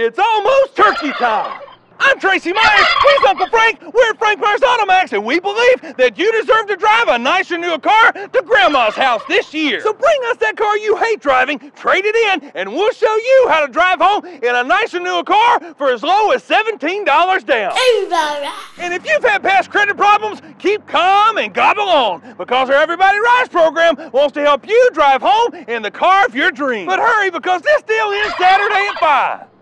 It's almost turkey time! I'm Tracy Myers, he's Uncle Frank, we're at Frank Myers Auto Maxx, and we believe that you deserve to drive a nicer, newer car to Grandma's house this year. So bring us that car you hate driving, trade it in, and we'll show you how to drive home in a nicer, newer car for as low as $17 down. And if you've had past credit problems, keep calm and gobble on, because our Everybody Rides program wants to help you drive home in the car of your dreams. But hurry, because this deal ends Saturday at 5.